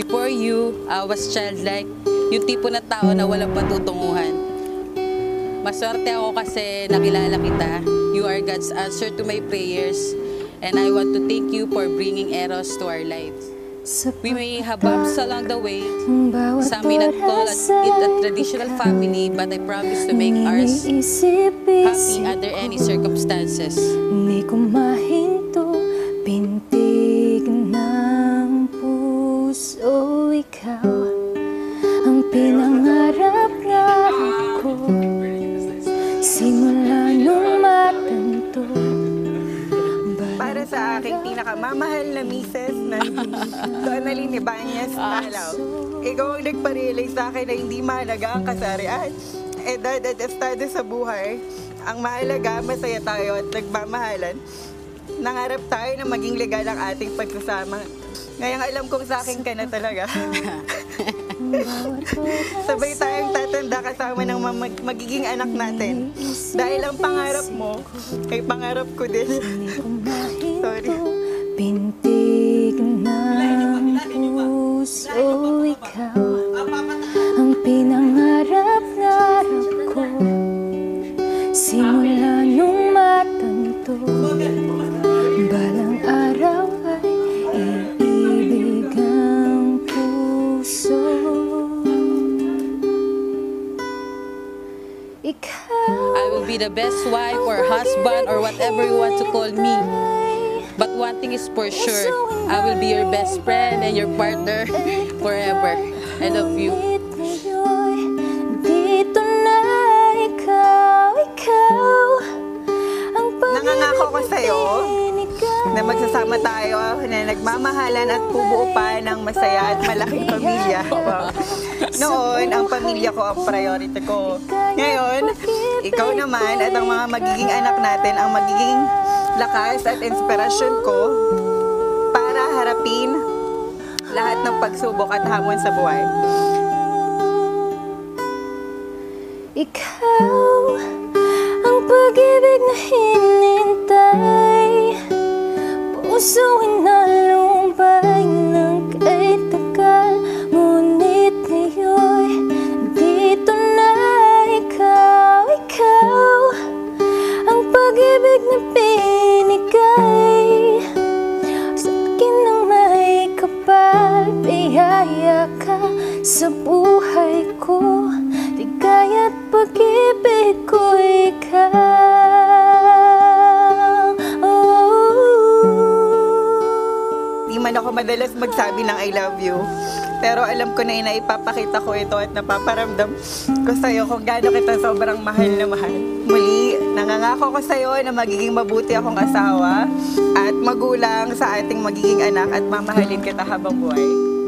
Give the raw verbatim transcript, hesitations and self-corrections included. Before you, I was childlike. Yung tipo na tao na walang patutunguhan. Maswerte ako kasi nakilala kita. You are God's answer to my prayers. And I want to thank you for bringing arrows to our lives. We may have bumps along the way. Some may not call it a traditional family, but I promise to make ours happy under any circumstances. Hindi ko mahinto, pintig ng puso, ikaw ang pinangarap na ako. Simula nung matanto. Sa aking pinakamamahal na misis na Donalyn Ibanez Malaw. Ikaw ang nagpa-realize sa akin na hindi mahalaga ang kasarian, edad at estado sa buhay. Ang mahalaga, masaya tayo at nagmamahalan. Nangarap tayo na maging legal ang ating pagkasama. Ngayong alam kong sa akin ka na talaga. Sabay tayong tatanda kasama ng mag magiging anak natin. Dahil ang pangarap mo ay pangarap ko din. Sorry. Pintig ng puso, ikaw ang pinangarap-ngarap ko. Simula nung matanto, balang araw ay iibig ang puso. I will be the best wife or husband or whatever you want to call me. But one thing is for sure, I will be your best friend and your partner forever. I love you. Nangangako ko sa'yo na magsasama tayo, na nagmamahalan at bubuo pa ng masaya at malaking pamilya. Noon, ang pamilya ko ang priority ko. Ngayon, ikaw naman at ang mga magiging anak natin ang magiging lakas at inspirasyon ko para harapin lahat ng pagsubok at hamon sa buhay. Ikaw ang pag-ibig na hinintay, pusuin na lumbay ng kahit tagal, ngunit ngayon dito na ikaw, ikaw ang pag-ibig na pinintay. Sa buhay ko, di kaya't pag-ibig ko ikaw. Di man ako madalas magsabi ng I love you, pero alam ko na inaipapakita ko ito at napaparamdam ko sa'yo kung gaano kita sobrang mahal na mahal. Muli, nangangako ko sa'yo na magiging mabuti akong asawa at magulang sa ating magiging anak at mamahalin kita habang buhay.